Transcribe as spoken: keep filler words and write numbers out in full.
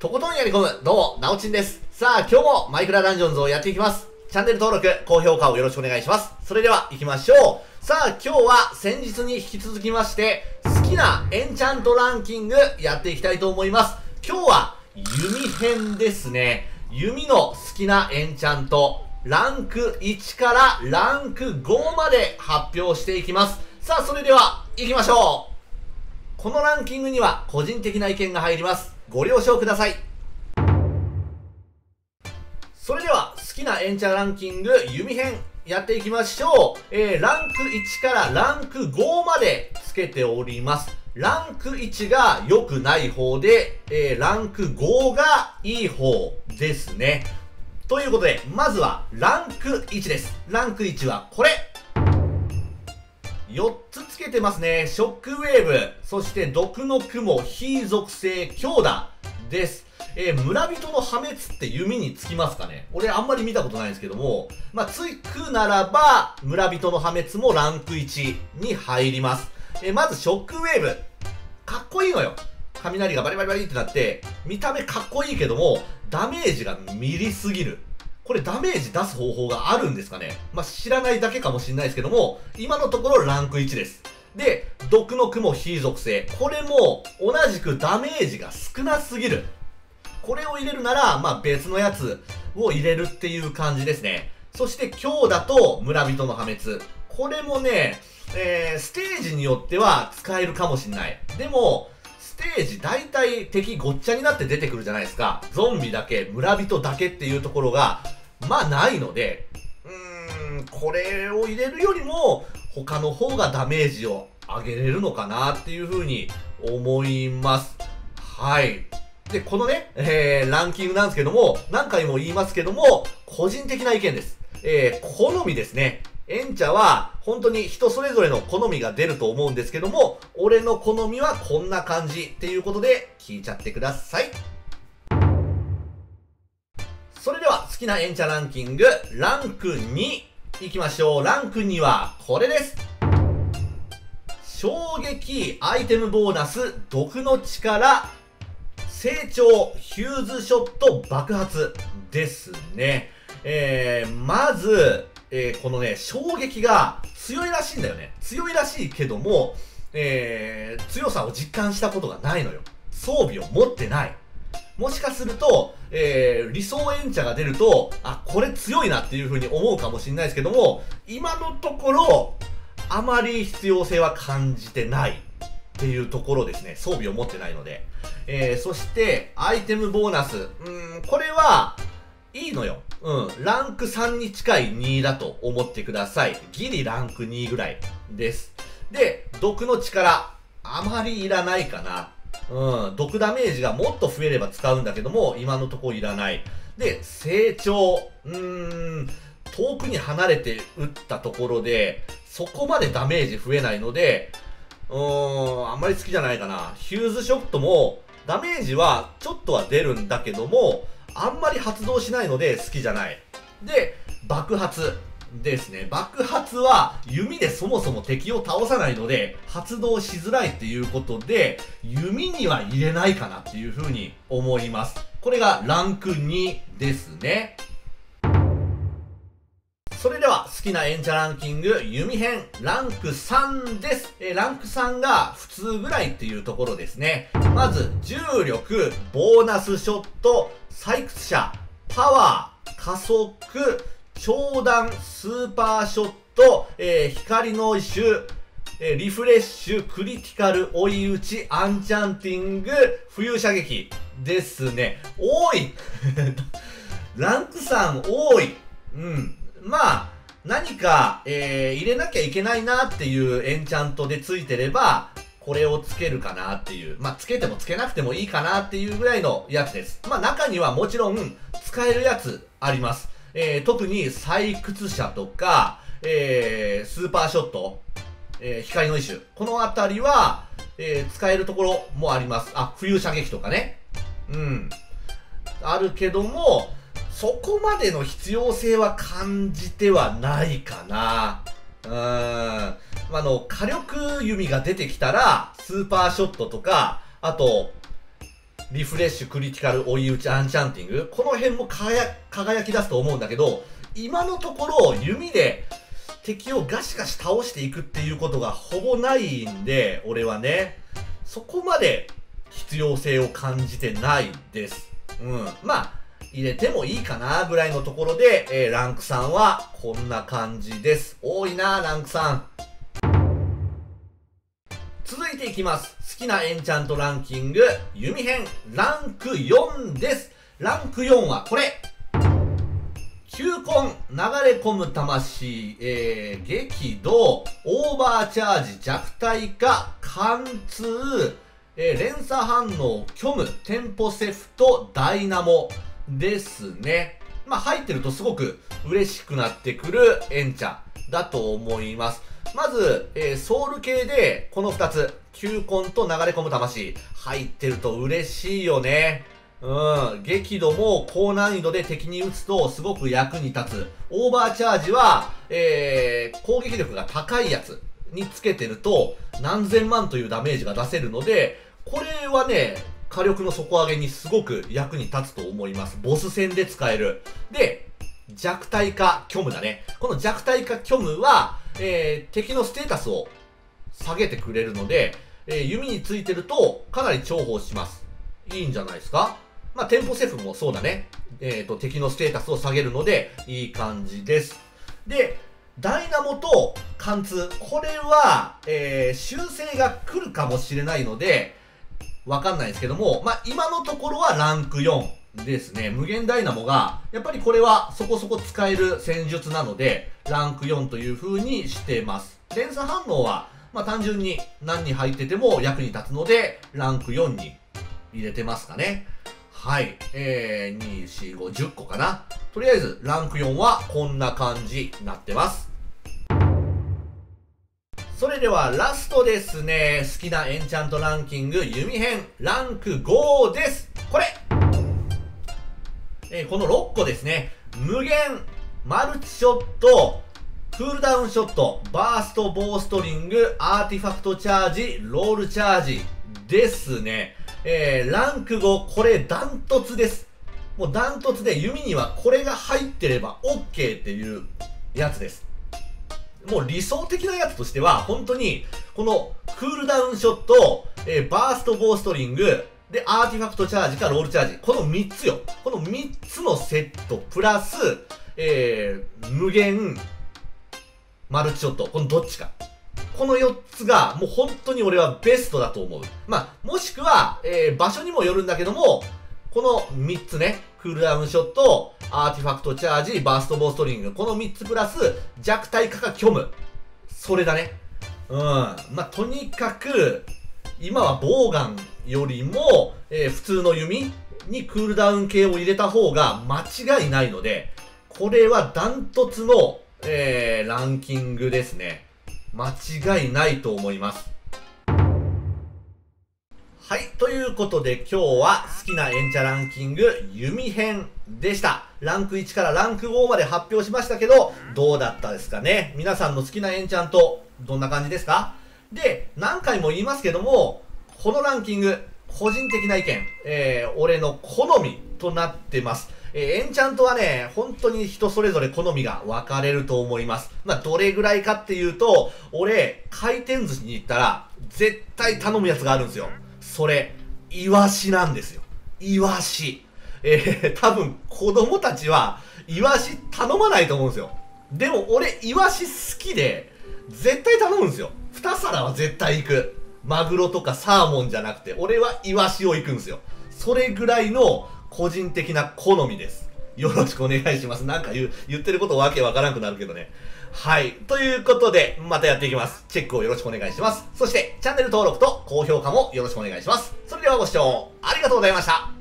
とことんやり込む、どうも、なおちんです。さあ、今日もマイクラダンジョンズをやっていきます。チャンネル登録、高評価をよろしくお願いします。それでは、行きましょう。さあ、今日は先日に引き続きまして、好きなエンチャントランキングやっていきたいと思います。今日は、弓編ですね。弓の好きなエンチャント、ランクいちからランクごまで発表していきます。さあ、それでは、行きましょう。このランキングには個人的な意見が入ります。ご了承ください。それでは好きなエンチャランキング弓編やっていきましょう、えー、ランクいちからランクごまでつけております。ランクいちが良くない方で、えー、ランクごがいい方ですね。ということでまずはランクいちです。ランクいちはこれよっつつけてますね。ショックウェーブ、そして毒の雲、非属性、強打です。えー、村人の破滅って弓につきますかね。俺あんまり見たことないんですけども、まあ、つくならば、村人の破滅もランクいちに入ります。えー、まずショックウェーブ。かっこいいのよ。雷がバリバリバリってなって、見た目かっこいいけども、ダメージが見りすぎる。これダメージ出す方法があるんですかね。まあ、知らないだけかもしれないですけども、今のところランクいちです。で、毒の雲非属性。これも同じくダメージが少なすぎる。これを入れるなら、まあ、別のやつを入れるっていう感じですね。そして強打と村人の破滅。これもね、えー、ステージによっては使えるかもしれない。でも、ステージ、大体敵ごっちゃになって出てくるじゃないですか。ゾンビだけ、村人だけっていうところが、まあないので、うーん、これを入れるよりも、他の方がダメージを上げれるのかなっていう風に思います。はい。で、このね、えー、ランキングなんですけども、何回も言いますけども、個人的な意見です。えー、好みですね。エンチャは本当に人それぞれの好みが出ると思うんですけども、俺の好みはこんな感じっていうことで聞いちゃってください。それでは好きなエンチャランキングランクにいきましょう。ランクにはこれです。衝撃、アイテムボーナス、毒の力、成長、ヒューズショット、爆発ですね。えー、まずえー、このね、衝撃が強いらしいんだよね。強いらしいけども、えー、強さを実感したことがないのよ。装備を持ってない。もしかすると、えー、理想エンチャが出ると、あ、これ強いなっていう風に思うかもしれないですけども、今のところ、あまり必要性は感じてないっていうところですね。装備を持ってないので。えー、そして、アイテムボーナス。うーん、これは、いいのよ。うん。ランクさんに近いにだと思ってください。ギリランクにぐらいです。で、毒の力。あまりいらないかな。うん。毒ダメージがもっと増えれば使うんだけども、今のところいらない。で、成長。うーん。遠くに離れて撃ったところで、そこまでダメージ増えないので、うーん。あんまり好きじゃないかな。ヒューズショットも、ダメージはちょっとは出るんだけども、あんまり発動しないので好きじゃない。で、爆発ですね。爆発は弓でそもそも敵を倒さないので発動しづらいっていうことで弓には入れないかなっていうふうに思います。これがランクにですね。それでは好きなエンチャランキング弓編ランクさんです。えー、ランクさんが普通ぐらいっていうところですね。まず重力、ボーナスショット、採掘者、パワー、加速、長弾、スーパーショット、えー、光の一周、えー、リフレッシュ、クリティカル、追い打ち、アンチャンティング、浮遊射撃ですね。多いランクさん多い。うん。まあ、何か、えー、入れなきゃいけないなっていうエンチャントでついてれば、これをつけるかなっていう。まあ、つけてもつけなくてもいいかなっていうぐらいのやつです。まあ、中にはもちろん使えるやつあります。えー、特に採掘者とか、えー、スーパーショット、えー、光の一種。このあたりは、えー、使えるところもあります。あ、浮遊射撃とかね。うん。あるけども、そこまでの必要性は感じてはないかな。うーん。あの、火力弓が出てきたら、スーパーショットとか、あと、リフレッシュ、クリティカル、追い打ち、アンチャンティング、この辺も輝、輝き出すと思うんだけど、今のところ弓で敵をガシガシ倒していくっていうことがほぼないんで、俺はね、そこまで必要性を感じてないです。うん。まあ、入れてもいいかなぐらいのところで、えー、ランクさんはこんな感じです。多いな、ランクさん。続いていきます。好きなエンチャントランキング、弓編、ランクよんです。ランクよんはこれ。球根、流れ込む魂、えー、激動、オーバーチャージ、弱体化、貫通、えー、連鎖反応、虚無、テンポセフト、ダイナモですね。まあ、入ってるとすごく嬉しくなってくるエンチャだと思います。まず、えー、ソウル系でこのふたつ、球根と流れ込む魂、入ってると嬉しいよね。うん。激怒も高難易度で敵に打つとすごく役に立つ。オーバーチャージは、えー、攻撃力が高いやつにつけてると何千万というダメージが出せるので、これはね、火力の底上げにすごく役に立つと思います。ボス戦で使える。で、弱体化虚無だね。この弱体化虚無は、えー、敵のステータスを下げてくれるので、えー、弓についてるとかなり重宝します。いいんじゃないですか。まあ、テンポセフもそうだね。えっと、敵のステータスを下げるので、いい感じです。で、ダイナモと貫通。これは、えー、修正が来るかもしれないので、わかんないですけども、まあ、今のところはランクよんですね。無限ダイナモが、やっぱりこれはそこそこ使える戦術なので、ランクよんという風にしてます。連鎖反応は、まあ、単純に何に入ってても役に立つので、ランクよんに入れてますかね。はい。えー、に、よん、ご、じゅっこかな。とりあえず、ランクよんはこんな感じになってます。それでは、ラストですね。好きなエンチャントランキング、弓編、ランクごです。これ、えー、このろっこですね。無限、マルチショット、クールダウンショット、バースト、ボーストリング、アーティファクトチャージ、ロールチャージですね。えー、ランクご、これダントツです。もうダントツで弓にはこれが入ってれば OK っていうやつです。もう理想的なやつとしては、本当にこのクールダウンショット、えー、バーストボーストリング、で、アーティファクトチャージかロールチャージ。このみっつよ。このみっつのセット、プラス、えー、無限、マルチショット。このどっちか。このよっつが、もう本当に俺はベストだと思う。まあ、もしくは、えー、場所にもよるんだけども、このみっつね、クールダウンショット、アーティファクトチャージ、バーストボーストリング、このみっつプラス、弱体化か虚無。それだね。うん。まあ、とにかく、今はボウガンよりも、えー、普通の弓にクールダウン系を入れた方が間違いないので、これはダントツの、えー、ランキングですね。間違いないと思います。はい。ということで今日は好きなエンチャランキング弓編でした。ランクいちからランクごまで発表しましたけど、どうだったですかね。皆さんの好きなエンチャント、どんな感じですか？で、何回も言いますけども、このランキング、個人的な意見、えー、俺の好みとなってます。えー、エンチャントはね、本当に人それぞれ好みが分かれると思います。まあ、どれぐらいかっていうと、俺、回転寿司に行ったら、絶対頼むやつがあるんですよ。それ、イワシなんですよ。イワシ。えー、多分、子供たちは、イワシ頼まないと思うんですよ。でも、俺、イワシ好きで、絶対頼むんですよ。二皿は絶対行く。マグロとかサーモンじゃなくて、俺はイワシを行くんですよ。それぐらいの、個人的な好みです。よろしくお願いします。なんか言う、言ってることわけわからなくなるけどね。はい。ということで、またやっていきます。チェックをよろしくお願いします。そして、チャンネル登録と高評価もよろしくお願いします。それではご視聴ありがとうございました。